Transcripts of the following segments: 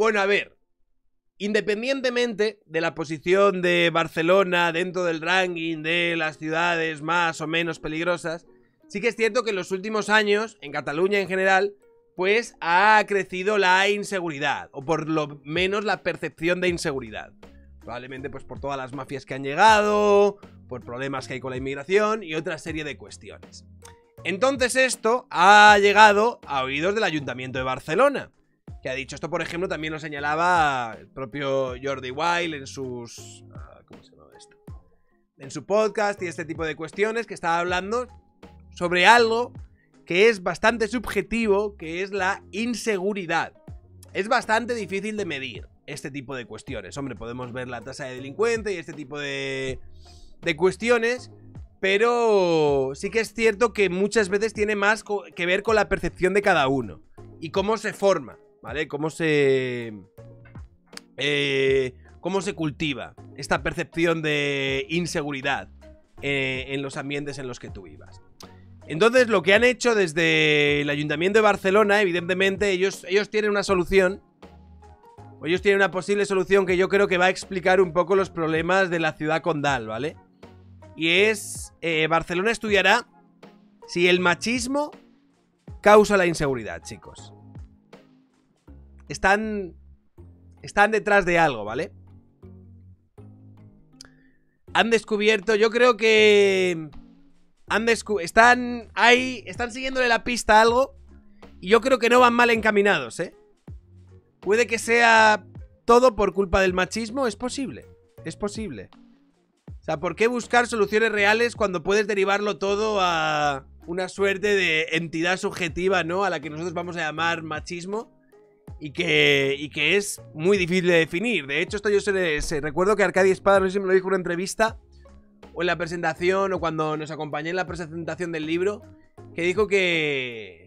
Bueno, a ver, independientemente de la posición de Barcelona dentro del ranking de las ciudades más o menos peligrosas, sí que es cierto que en los últimos años, en Cataluña en general, pues ha crecido la inseguridad, o por lo menos la percepción de inseguridad. Probablemente pues por todas las mafias que han llegado, por problemas que hay con la inmigración y otra serie de cuestiones. Entonces esto ha llegado a oídos del Ayuntamiento de Barcelona, que ha dicho, esto por ejemplo también lo señalaba el propio Jordi Wild en sus... ¿cómo se llama esto? En su podcast y este tipo de cuestiones, que estaba hablando sobre algo que es bastante subjetivo, que es la inseguridad. Es bastante difícil de medir este tipo de cuestiones. Hombre, podemos ver la tasa de delincuencia y este tipo de cuestiones, pero sí que es cierto que muchas veces tiene más que ver con la percepción de cada uno y cómo se forma, ¿vale? Cómo se cultiva esta percepción de inseguridad en los ambientes en los que tú vivas. Entonces, lo que han hecho desde el Ayuntamiento de Barcelona, evidentemente, ellos tienen una solución. O ellos tienen una posible solución que yo creo que va a explicar un poco los problemas de la ciudad condal, ¿vale? Y es, Barcelona estudiará si el machismo causa la inseguridad, chicos. Están detrás de algo, ¿vale? Han descubierto, yo creo que... Están siguiéndole la pista a algo y yo creo que no van mal encaminados, ¿eh? Puede que sea todo por culpa del machismo, es posible. O sea, ¿por qué buscar soluciones reales cuando puedes derivarlo todo a una suerte de entidad subjetiva, ¿no? A la que nosotros vamos a llamar machismo y que es muy difícil de definir. De hecho, esto yo recuerdo que Arcadi Espada, no sé si me lo dijo en una entrevista, o en la presentación, o cuando nos acompañé en la presentación del libro, que dijo que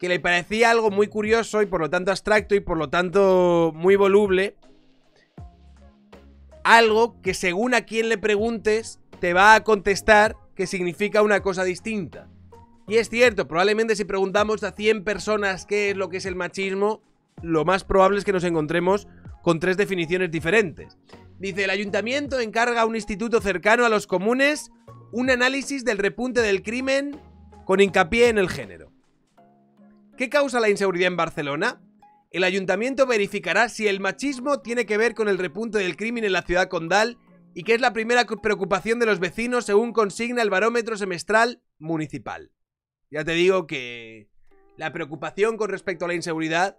le parecía algo muy curioso y por lo tanto abstracto y por lo tanto muy voluble, algo que según a quien le preguntes te va a contestar que significa una cosa distinta. Y es cierto, probablemente si preguntamos a 100 personas qué es lo que es el machismo, lo más probable es que nos encontremos con 3 definiciones diferentes. Dice, el ayuntamiento encarga a un instituto cercano a los comunes un análisis del repunte del crimen con hincapié en el género. ¿Qué causa la inseguridad en Barcelona? El ayuntamiento verificará si el machismo tiene que ver con el repunte del crimen en la ciudad condal y que es la primera preocupación de los vecinos según consigna el barómetro semestral municipal. Ya te digo que la preocupación con respecto a la inseguridad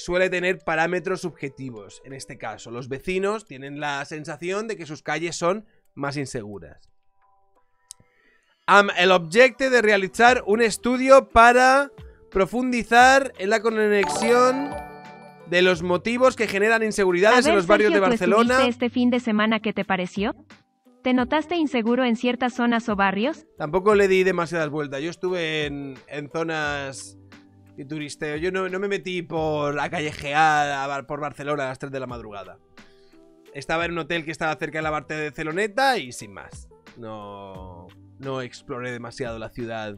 suele tener parámetros subjetivos. En este caso, los vecinos tienen la sensación de que sus calles son más inseguras. El objetivo de realizar un estudio para profundizar en la conexión de los motivos que generan inseguridades en los barrios de Barcelona. ¿Tú estuviste este fin de semana, qué te pareció? ¿Te notaste inseguro en ciertas zonas o barrios? Tampoco le di demasiadas vueltas. Yo estuve en zonas... y turisteo. Yo no me metí por a callejear por Barcelona a las 3 de la madrugada. Estaba en un hotel que estaba cerca de la Barceloneta y sin más. No exploré demasiado la ciudad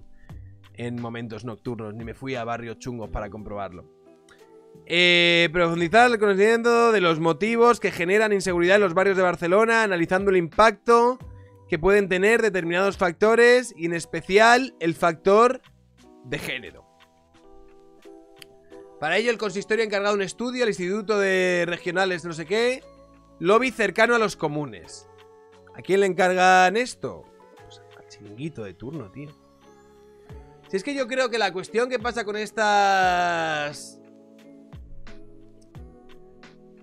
en momentos nocturnos, ni me fui a barrios chungos para comprobarlo. Profundizar el conocimiento de los motivos que generan inseguridad en los barrios de Barcelona, analizando el impacto que pueden tener determinados factores y en especial el factor de género. Para ello, el consistorio ha encargado un estudio al Instituto de Regionales, no sé qué, lobby cercano a los comunes. ¿A quién le encargan esto? Pues al chiringuito de turno, tío. Si es que yo creo que la cuestión que pasa con estas...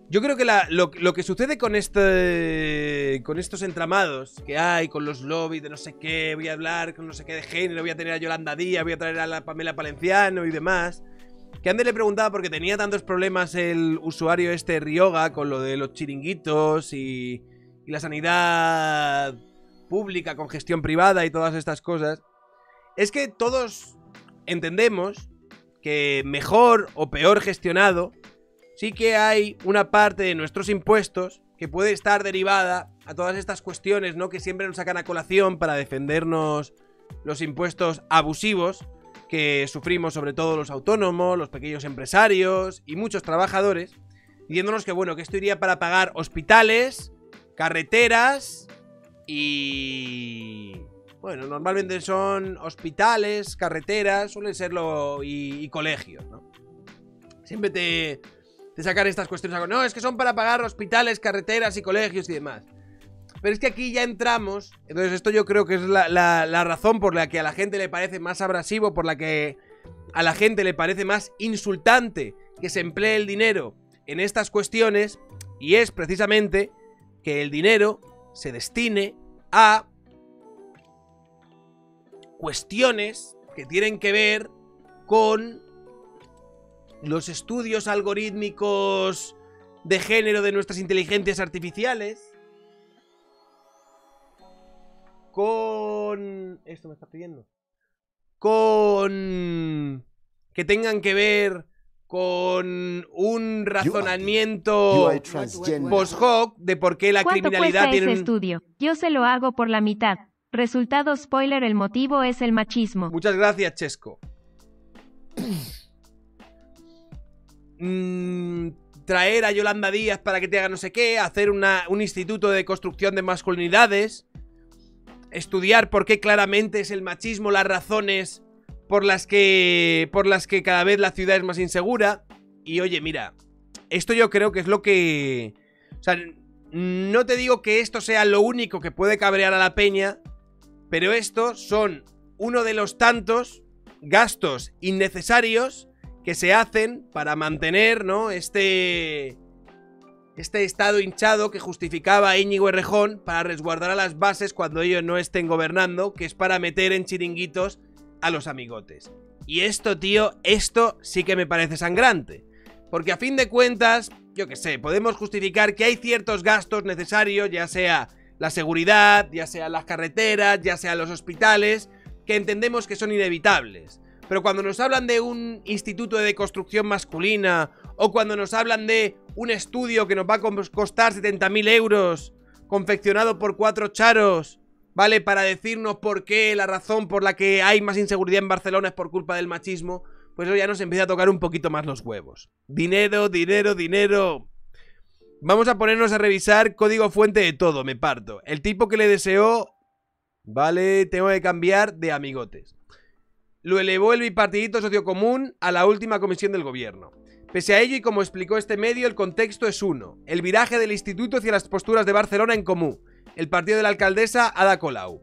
Yo creo que lo que sucede con estos entramados que hay, con los lobbies de no sé qué, voy a hablar con no sé qué de género, voy a tener a Yolanda Díaz, voy a traer a la Pamela Palenciano y demás... Que antes le preguntaba porque tenía tantos problemas el usuario este Ryoga con lo de los chiringuitos y la sanidad pública con gestión privada y todas estas cosas. Es que todos entendemos que mejor o peor gestionado sí que hay una parte de nuestros impuestos que puede estar derivada a todas estas cuestiones, ¿no? Que siempre nos sacan a colación para defendernos los impuestos abusivos. que sufrimos sobre todo los autónomos, los pequeños empresarios y muchos trabajadores, diciéndonos que bueno, que esto iría para pagar hospitales, carreteras y... bueno, normalmente son hospitales, carreteras, suelen serlo, y colegios, ¿no? Siempre te sacan estas cuestiones, no, es que son para pagar hospitales, carreteras y colegios y demás. Pero es que aquí ya entramos, entonces esto yo creo que es la razón por la que a la gente le parece más abrasivo, por la que a la gente le parece más insultante que se emplee el dinero en estas cuestiones, y es precisamente que el dinero se destine a cuestiones que tienen que ver con los estudios algorítmicos de género de nuestras inteligencias artificiales, con... esto me está pidiendo. Con... que tengan que ver con un razonamiento post-hoc de por qué la criminalidad tiene... ¿Cuánto cuesta ese estudio? Yo se lo hago por la mitad. Resultado spoiler, el motivo es el machismo. Muchas gracias, Chesco. Traer a Yolanda Díaz para que te haga no sé qué, hacer un instituto de construcción de masculinidades, estudiar por qué claramente es el machismo, las razones por las que cada vez la ciudad es más insegura. Y oye, mira, esto yo creo que es lo que... o sea, no te digo que esto sea lo único que puede cabrear a la peña, pero estos son uno de los tantos gastos innecesarios que se hacen para mantener, ¿no?, este estado hinchado que justificaba Íñigo Errejón para resguardar a las bases cuando ellos no estén gobernando, que es para meter en chiringuitos a los amigotes. Y esto, tío, esto sí que me parece sangrante. Porque a fin de cuentas, yo qué sé, podemos justificar que hay ciertos gastos necesarios, ya sea la seguridad, ya sea las carreteras, ya sea los hospitales, que entendemos que son inevitables. Pero cuando nos hablan de un instituto de deconstrucción masculina, o cuando nos hablan de un estudio que nos va a costar 70.000 euros, confeccionado por 4 charos, ¿vale?, para decirnos por qué la razón por la que hay más inseguridad en Barcelona es por culpa del machismo, pues eso ya nos empieza a tocar un poquito más los huevos. Dinero, dinero, dinero. Vamos a ponernos a revisar código fuente de todo, me parto. El tipo que le deseó, vale, tengo que cambiar de amigotes. Lo elevó el bipartidito socio común a la última comisión del gobierno. Pese a ello, y como explicó este medio, el contexto es uno: el viraje del instituto hacia las posturas de Barcelona en Común, el partido de la alcaldesa Ada Colau.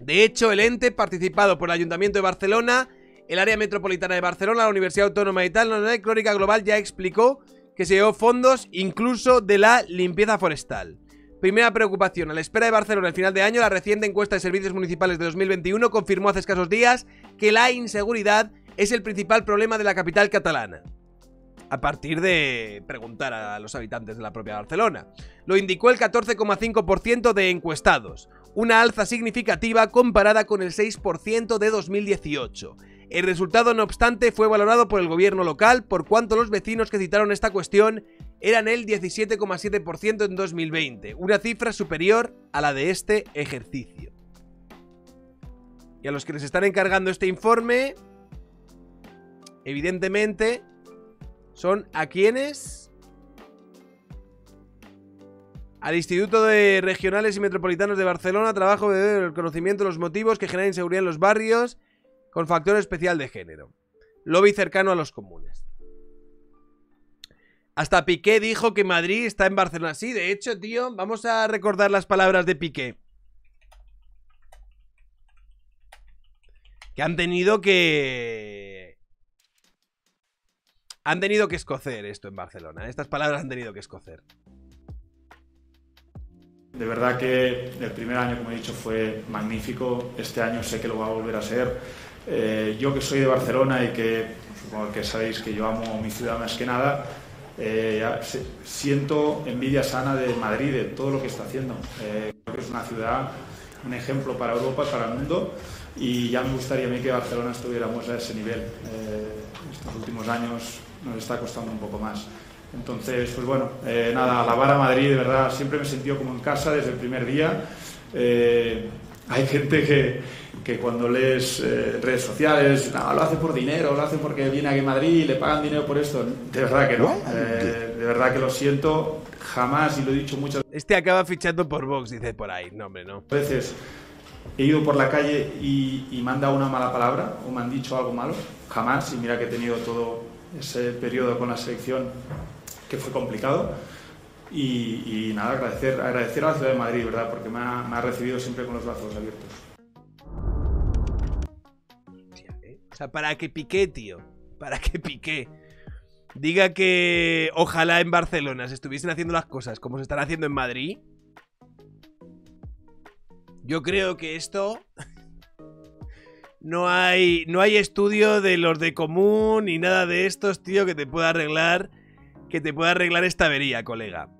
De hecho, el ente, participado por el Ayuntamiento de Barcelona, el área metropolitana de Barcelona, la Universidad Autónoma y tal, la Crónica Global ya explicó que se llevó fondos incluso de la limpieza forestal. Primera preocupación: a la espera de Barcelona al final de año, la reciente encuesta de servicios municipales de 2021 confirmó hace escasos días que la inseguridad es el principal problema de la capital catalana, a partir de preguntar a los habitantes de la propia Barcelona. Lo indicó el 14,5% de encuestados, una alza significativa comparada con el 6% de 2018. El resultado, no obstante, fue valorado por el gobierno local, por cuanto los vecinos que citaron esta cuestión eran el 17,7% en 2020, una cifra superior a la de este ejercicio. Y a los que les están encargando este informe, evidentemente, son a quienes... al Instituto de Regionales y Metropolitanos de Barcelona, trabajo del conocimiento de los motivos que generan inseguridad en los barrios con factor especial de género. Lobby cercano a los comunes. Hasta Piqué dijo que Madrid está en Barcelona. Sí, de hecho, tío, vamos a recordar las palabras de Piqué, que han tenido que... han tenido que escocer esto en Barcelona. Estas palabras han tenido que escocer. De verdad que el primer año, como he dicho, fue magnífico. Este año sé que lo va a volver a ser. Yo, que soy de Barcelona y que supongo que sabéis que yo amo mi ciudad más que nada, siento envidia sana de Madrid, de todo lo que está haciendo. Creo que es una ciudad, un ejemplo para Europa, para el mundo, y ya me gustaría a mí que Barcelona estuviéramos a ese nivel. Estos últimos años nos está costando un poco más. Entonces, pues bueno, nada, alabar a Madrid, de verdad, siempre me he sentido como en casa desde el primer día. Hay gente que, que cuando lees redes sociales, no, lo hace por dinero, lo hace porque viene aquí a Madrid y le pagan dinero por esto. De verdad que no, de verdad que lo siento, jamás, y lo he dicho muchas veces. Este acaba fichando por Vox, dice por ahí, no hombre, no. A veces he ido por la calle y me han dado una mala palabra o me han dicho algo malo, jamás, y mira que he tenido todo ese periodo con la selección que fue complicado. Y nada, agradecer a la ciudad de Madrid, ¿verdad? Porque me ha recibido siempre con los brazos abiertos. Hostia, ¿eh? O sea, para que Piqué, tío, para que Piqué diga que ojalá en Barcelona se estuviesen haciendo las cosas como se están haciendo en Madrid. Yo creo que esto no hay estudio de los de común ni nada de estos, tío, que te pueda arreglar esta avería, colega.